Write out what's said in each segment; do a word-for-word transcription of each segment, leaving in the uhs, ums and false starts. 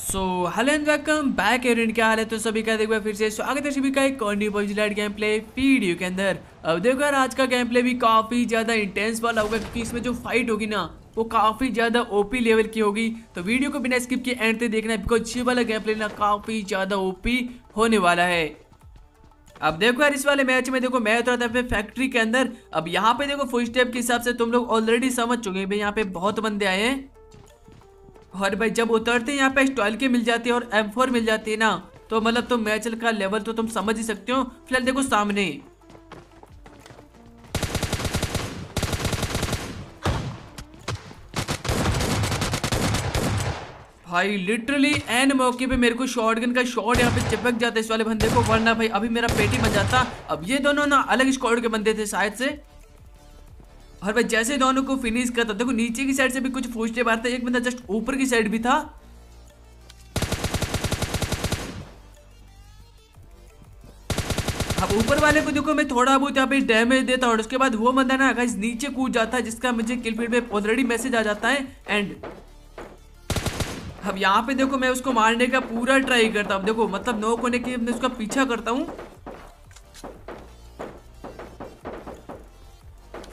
So hello and welcome back everyone, क्या हाल है तो सभी का देखो फिर से स्वागत है सभी का एक और new PUBG lite game play video के अंदर। अब देखो यार आज का गेम प्ले भी काफ़ी ज़्यादा इंटेंस वाला होगा क्योंकि इसमें जो फाइट होगी ना वो काफ़ी ज़्यादा ओपी लेवल की होगी। तो वीडियो को बिना स्किप किए एंड तक देखना है बिकॉज ये वाला गेम प्ले ना काफ़ी ज़्यादा ओपी होने वाला है। अब देखो यार इस वाले मैच में देखो मैं उतरा था अपने फैक्ट्री के अंदर। अब यहाँ पे देखो फुल स्टेप के हिसाब से तुम लोग ऑलरेडी समझ चुके हैं भाई यहाँ पे बहुत बंदे आए हैं और भाई जब उतरते हैं यहाँ पे स्टॉल के मिल जाती है और एम फोर मिल जाती है ना तो मतलब तुम मैच का लेवल तो तुम समझ ही सकते हो। फिलहाल देखो सामने भाई लिटरली एन मौके पे मेरे को शॉटगन का शॉट यहाँ पे चिपक जाता है इस वाले बंदे को, वरना भाई अभी मेरा पेटी बन जाता। अब ये दोनों ना अलग स्क्वाड के बंदे थे शायद से और भाई जैसे दोनों को फिनिश करता देखो नीचे की साइड से भी कुछ फूंसते मारते, एक बंदा जस्ट ऊपर की साइड भी था। अब ऊपर वाले को देखो मैं थोड़ा बहुत यहाँ पे डैमेज देता और उसके बाद वो बंदा ना गाइस नीचे कूद जाता है जिसका मुझे किल फीड पे ऑलरेडी मैसेज आ जाता है। एंड अब यहाँ पे देखो मैं उसको मारने का पूरा ट्राई करता हूँ, देखो मतलब नॉक होने के मैं उसका पीछा करता हूँ।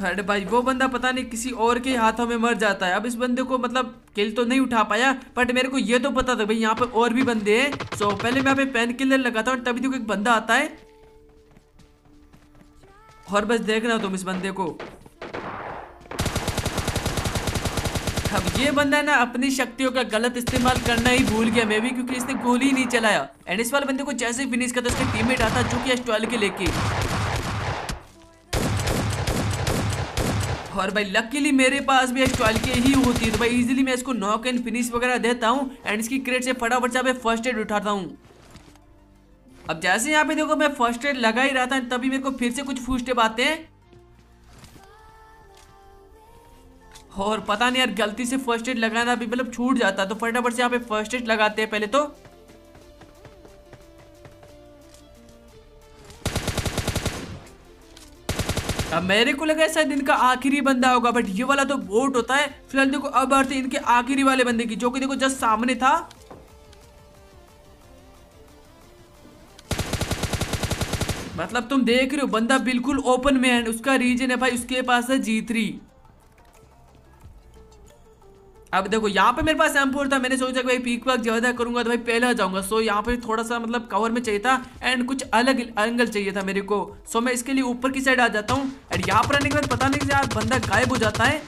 अरे भाई वो बंदा पता नहीं किसी और के हाथों में मर जाता है। अब इस बंदे को मतलब किल तो नहीं उठा पाया बट मेरे को ये तो पता था भाई यहाँ पे और भी बंदे हैं। सो so, पहले मैं यहाँ पे पेन किलर लगाता हूँ, तभी देखो एक बंदा आता है और बस देखना तुम इस बंदे को। अब ये बंदा ना अपनी शक्तियों का गलत इस्तेमाल करना ही भूल गया मैं भी, क्योंकि इसने गोली नहीं चलाया। एंड इस वाले बंदे को जैसे फिनिश करता उसका टीममेट आता जो कि एस ट्वेल्व के लेके और भाई लकीली मेरे पास भी एस ट्वेल्व के ही होती है तो भाई इजीली मैं इसको नॉक एंड फिनिश वगैरह देता हूँ। एंड इसकी क्रेट से फटाफट से फर्स्ट एड उठाता हूँ। अब जैसे यहाँ पे देखो मैं फर्स्ट एड लगा ही रहा था तभी मेरे को फिर से कुछ फूस्ट आते हैं और पता नहीं यार गलती से फर्स्ट एड लगाना भी मतलब छूट जाता तो फटाफट से यहाँ पे फर्स्ट एड लगाते हैं पहले तो। अब मेरे को लगा शायद इनका आखिरी बंदा होगा बट ये वाला तो बोट होता है। फिलहाल देखो अब आते इनके आखिरी वाले बंदे की जो कि देखो जस्ट सामने था। मतलब तुम देख रहे हो बंदा बिल्कुल ओपन में है, उसका रीजन है भाई उसके पास है जी थ्री। अब देखो यहाँ पे मेरे पास एम फोर था, मैंने सोचा कि भाई पीक पाक ज्यादा करूंगा तो भाई पहला जाऊंगा। सो यहाँ पे थोड़ा सा मतलब कवर में चाहिए था एंड कुछ अलग एंगल चाहिए था मेरे को। सो मैं इसके लिए ऊपर की साइड आ जाता हूँ एंड यहाँ पर आने के बाद पता नहीं यार बंदा गायब हो जाता है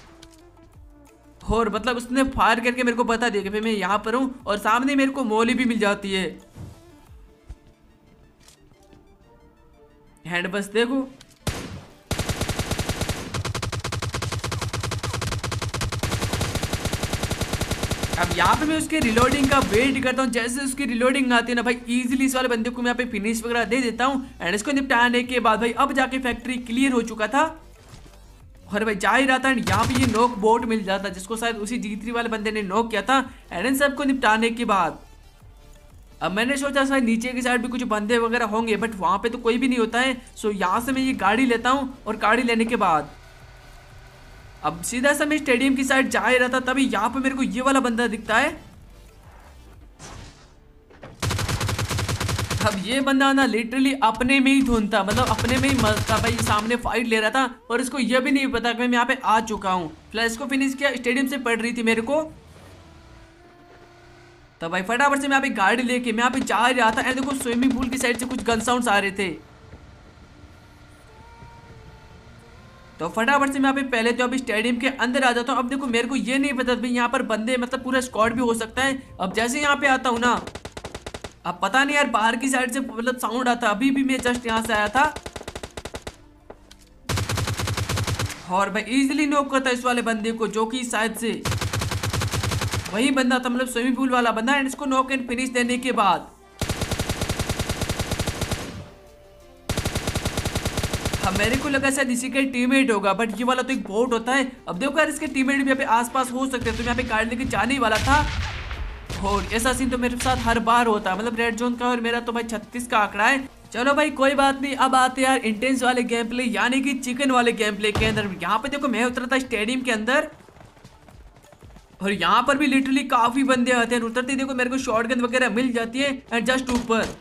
और मतलब उसने फायर करके मेरे को बता दिया कि भाई मैं यहाँ पर हूँ और सामने मेरे को मोली भी मिल जाती है। एंड बस देखो अब यहाँ पे मैं उसके रिलोडिंग का वेट करता हूँ, जैसे उसकी रिलोडिंग आती है ना भाई इजीली इस वाले बंदे को मैं यहाँ पे फिनिश वगैरह दे देता हूँ। एंड इसको निपटाने के बाद भाई अब जाके फैक्ट्री क्लियर हो चुका था और भाई जा ही रहा था एंड यहाँ पे ये नॉक बोट मिल जाता जिसको शायद उसी जी थ्री वाले बंदे ने नॉक किया था। एंड इन सबको निपटाने के बाद अब मैंने सोचा शायद नीचे की साइड भी कुछ बंदे वगैरह होंगे बट वहाँ पर तो कोई भी नहीं होता है। सो यहाँ से मैं ये गाड़ी लेता हूँ और गाड़ी लेने के बाद अब सीधा सा मैं स्टेडियम की साइड जा ही रहा था तभी यहाँ पे मेरे को ये वाला बंदा दिखता है। अब ये बंदा ना लिटरली अपने में ही धुन था, मतलब अपने में ही मस्त था भाई, सामने फाइट ले रहा था और इसको ये भी नहीं पता कि मैं यहाँ पे आ चुका हूँ। फिलहाल इसको फिनिश किया, स्टेडियम से पड़ रही थी मेरे को तो भाई फटाफट से मैं यहाँ पे गाड़ी लेके मैं यहाँ पे जा रहा था। देखो स्विमिंग पूल की साइड से कुछ गन साउंड आ रहे थे तो फटाफट से मैं यहाँ पे पहले तो अभी स्टेडियम के अंदर आ जाता हूँ। अब देखो मेरे को ये नहीं पता भाई यहाँ पर बंदे मतलब पूरा स्क्वाड भी हो सकता है। अब जैसे यहाँ पे आता हूँ ना अब पता नहीं यार बाहर की साइड से मतलब साउंड आता, अभी भी मैं जस्ट यहाँ से आया था और भाई इजीली नॉक करता इस वाले बंदे को जो कि शायद से वही बंदा था मतलब स्विमिंग पूल वाला बंदा। एंड इसको नॉक एंड फिनिश देने के बाद मेरे को लगा शायद इसी का टीममेट होगा बट ये वाला तो एक बोट होता है। अब देखो यार इसके टीममेट भी यहाँ पे आसपास हो सकते हैं तो यहाँ पे कार्ड लेके जाने वाला था और ऐसा सीन तो मेरे साथ हर बार होता है, मतलब रेड जोन का और मेरा तो भाई छत्तीस का आंकड़ा है। चलो भाई कोई बात नहीं, अब आते यार इंटेंस वाले गेम प्ले यानी कि चिकन वाले गेम प्ले के अंदर। यहाँ पे देखो मैं उतरा था स्टेडियम के अंदर और यहाँ पर भी लिटरली काफी बंदे आते हैं, उतरते देखो मेरे को शॉटगन वगैरह मिल जाती है एंड जस्ट ऊपर।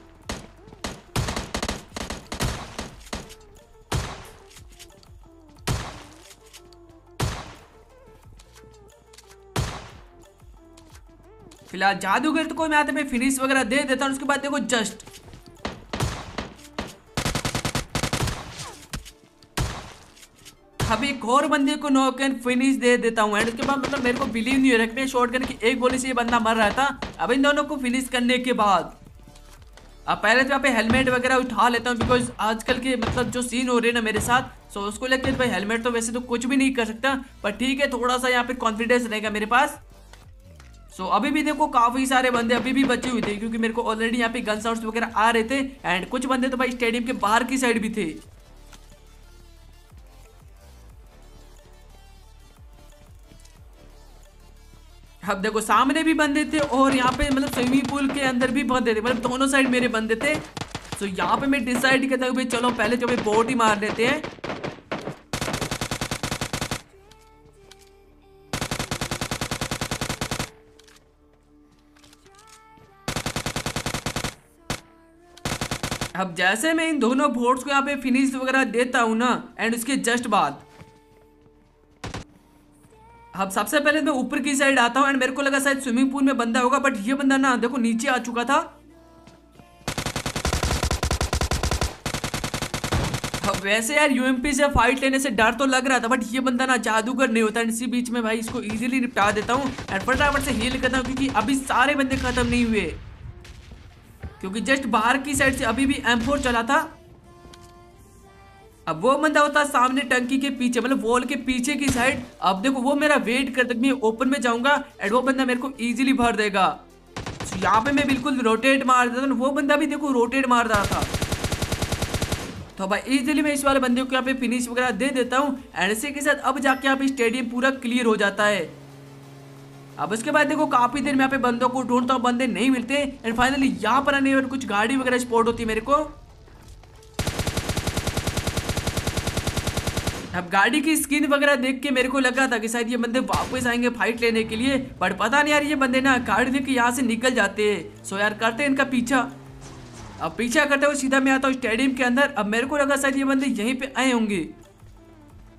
फिलहाल जादूगर तो कोई मैं आते मैं फिनिश वगैरह दे देता हूँ, उसके बाद देखो जस्ट अभी एक और बंदे को नॉक एंड फिनिश दे देता हूँ। एंड उसके बाद मतलब मेरे को बिलीव नहीं हो रहा है, शॉटगन की एक गोली से ये बंदा मर रहा था। अब इन दोनों को फिनिश करने के बाद अब पहले तो यहाँ पे हेलमेट वगैरह उठा लेता हूँ, बिकॉज आजकल के मतलब जो सीन हो रहे हैं ना मेरे साथ, सो उसको लेकर भाई हेलमेट तो वैसे तो कुछ भी नहीं कर सकता, पर ठीक है थोड़ा सा यहाँ पे कॉन्फिडेंस रहेगा मेरे पास। सो so, अभी भी देखो काफी सारे बंदे अभी भी बचे हुए थे, क्योंकि मेरे को ऑलरेडी यहाँ पे गन साउंड्स वगैरह आ रहे थे एंड कुछ बंदे तो भाई स्टेडियम के बाहर की साइड भी थे। अब देखो सामने भी बंदे थे और यहाँ पे मतलब स्विमिंग पूल के अंदर भी बंदे थे, मतलब दोनों साइड मेरे बंदे थे। सो so, यहाँ पे मैं डिसाइड करता हूँ भाई चलो पहले जो भाई बोट ही मार लेते हैं। अब जैसे मैं इन दोनों बोट्स को यहाँ पे फिनिश वगैरह देता हूँ ना, एंड उसके जस्ट बाद अब सबसे पहले मैं ऊपर की साइड आता हूँ एंड मेरे को लगा शायद स्विमिंग पूल में बंदा होगा, बट ये बंदा ना देखो नीचे आ चुका था। अब वैसे यार यूएमपी से फाइट लेने से डर तो लग रहा था, बट ये बंदा ना जादूगर नहीं होता, इसी बीच में भाई इसको इजीली निपटा देता हूँ एंड फटाफट से हील करता हूँ, क्योंकि अभी सारे बंदे खत्म नहीं हुए, क्योंकि जस्ट बाहर की साइड से अभी भी एम फोर चला था। अब वो बंदा होता सामने टंकी के पीछे मतलब वॉल के पीछे की साइड, अब देखो वो मेरा वेट कर तक मैं ओपन में जाऊंगा एंड वो बंदा मेरे को इजीली भर देगा। तो यहाँ पे मैं बिल्कुल रोटेट मार देता, वो बंदा भी देखो रोटेट मार रहा था, तो भाई इजीली मैं इस वाले बंदे को यहाँ पे फिनिश वगैरह दे देता हूँ। एंड इसी के साथ अब जाके यहाँ पे स्टेडियम पूरा क्लियर हो जाता है। अब उसके बाद देखो काफी देर में यहाँ पे बंदों को ढूंढता हूँ, बंदे नहीं मिलते एंड फाइनली यहाँ पर आने पर कुछ गाड़ी वगैरह स्पॉट होती है मेरे को। अब गाड़ी की स्किन वगैरह देख के मेरे को लगा था कि शायद ये बंदे वापस आएंगे फाइट लेने के लिए, बट पता नहीं यार ये बंदे ना गाड़ी देख के यहाँ से निकल जाते हैं। सो यार करते हैं इनका पीछा। अब पीछा करते हुए सीधा मैं आता हूँ स्टेडियम के अंदर। अब मेरे को लगा शायद ये बंदे यहीं पे आए होंगे,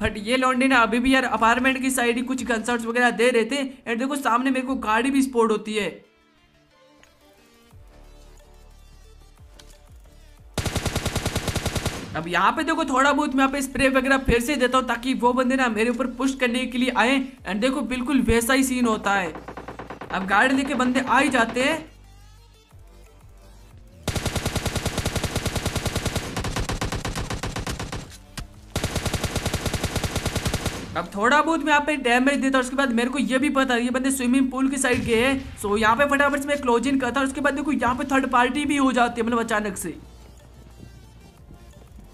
बट ये लौंडे ना अभी भी यार अपार्टमेंट की साइड ही कुछ गन शॉट्स वगैरह दे रहे थे। एंड देखो सामने मेरे को गाड़ी भी स्पॉट होती है। अब यहाँ पे देखो थोड़ा बहुत मैं यहाँ पे स्प्रे वगैरह फिर से देता हूँ, ताकि वो बंदे ना मेरे ऊपर पुश करने के लिए आए। एंड देखो बिल्कुल वैसा ही सीन होता है, अब गाड़ी लेके बंदे आ ही जाते हैं। अब थोड़ा बहुत मैं यहाँ पे डैमेज देता हूँ, उसके बाद मेरे को ये भी पता है ये बंदे स्विमिंग पूल की साइड गए हैं। सो यहाँ पे फटाफट से मैं क्लोजिंग करता हूँ, उसके बाद देखो यहाँ पे थर्ड पार्टी भी हो जाती है, मतलब अचानक से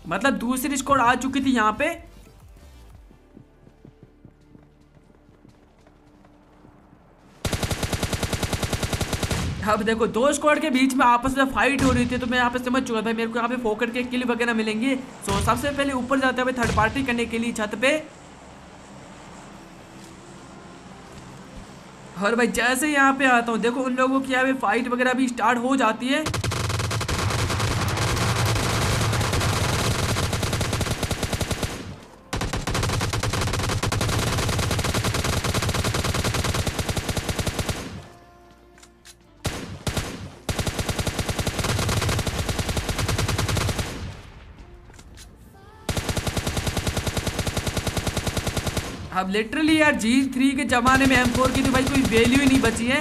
मतलब दूसरी स्क्वाड आ चुकी थी यहाँ पे। अब देखो दो स्क्वाड के बीच में आपस में फाइट हो रही थी, तो मैं यहाँ पे समझ चुका भाई मेरे को यहाँ पे फोकट के किल वगैरह मिलेंगे। सो सबसे पहले ऊपर जाते हुए थर्ड पार्टी करने के लिए छत पे, और भाई जैसे यहाँ पे आता हूँ देखो उन लोगों की यहाँ पे फाइट वगैरह भी स्टार्ट हो जाती है। अब लिटरली यार जी थ्री के ज़माने में एम फोर की तो भाई कोई वैल्यू ही नहीं बची है,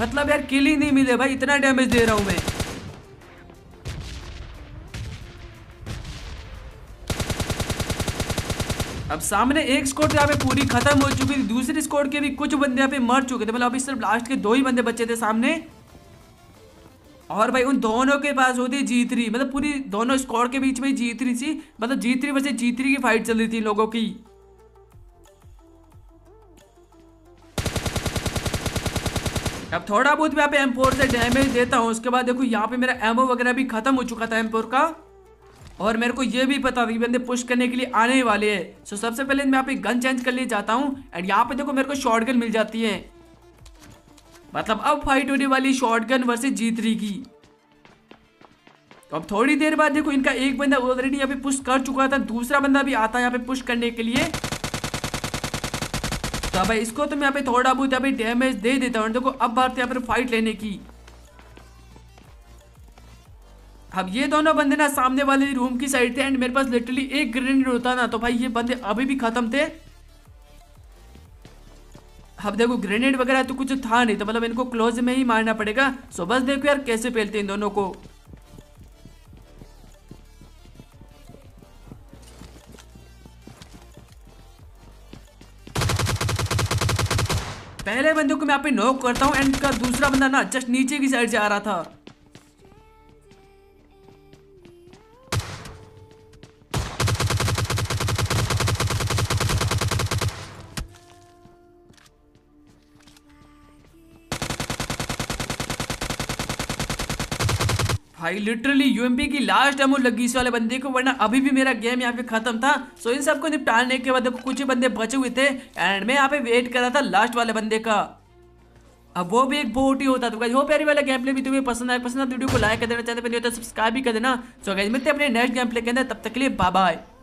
मतलब यार किल ही नहीं मिले भाई, इतना डैमेज दे रहा हूँ मैं। अब सामने एक स्क्वाड यहाँ पे पूरी खत्म हो चुकी थी, दूसरी स्क्वाड के भी कुछ बंदे यहाँ पे मर चुके थे, मतलब अभी सिर्फ लास्ट के दो ही बंदे बचे थे सामने। और भाई उन दोनों के पास होती जी थ्री, मतलब पूरी दोनों स्क्वाड के बीच में जी थ्री थी, मतलब जी थ्री वैसे जी थ्री की फाइट चल रही थी लोगों की। अब थोड़ा बहुत मैं यहाँ पे एम फोर से डैमेज देता हूँ, उसके बाद देखो यहाँ पे मेरा एमओ वगैरह भी खत्म हो चुका था एम फोर का। और मेरे को ये भी पता था कि बंदे पुश करने के लिए आने ही वाले हैं। सो सबसे पहले मैं यहाँ पे गन चेंज कर लिए जाता हूँ एंड यहाँ पे देखो मेरे को शॉटगन मिल जाती है। मतलब अब फाइट होने वाली शॉटगन वर्सेस जी थ्री की। तो अब थोड़ी देर बाद देखो इनका एक बंदा ऑलरेडी यहाँ पे पुश कर चुका था, दूसरा बंदा भी आता है यहाँ पे पुश करने के लिए। तो भाई इसको तो मैं यहाँ पे थोड़ा बहुत यहाँ पे डैमेज दे देता हूँ। देखो अब बात यहाँ पर फाइट लेने की। अब ये दोनों बंदे ना सामने वाले रूम की साइड थे एंड मेरे पास लिटरली एक ग्रेनेड होता ना तो भाई ये बंदे अभी भी खत्म थे। अब देखो ग्रेनेड वगैरह तो कुछ था नहीं, तो मतलब इनको क्लोज में ही मारना पड़ेगा। सो बस देखो यार कैसे फैलते इन दोनों को। पहले बंदे को मैं यहाँ पे नॉक करता हूँ एंड का दूसरा बंदा ना जस्ट नीचे की साइड से आ रहा था। भाई लिटरली यूएमपी की लास्ट डेमो लगी इस वाले बंदे को, वरना अभी भी मेरा गेम यहाँ पे खत्म था। सो इन सबको निपटाने के बाद कुछ ही बंदे बचे हुए थे एंड मैं यहाँ पे वेट कर रहा था लास्ट वाले बंदे का। अब वो भी एक बोटी होता था। वो प्यारी वाला गेम प्ले भी तुम्हें पसंद आए पसंद आए वीडियो को लाइक कर देना, चैनल पे नहीं हो तो सब्सक्राइब भी कर देना। सो गाइस मिलते हैं अपने नेक्स्ट गेम प्ले के अंदर, तब तक के लिए बाय बाय।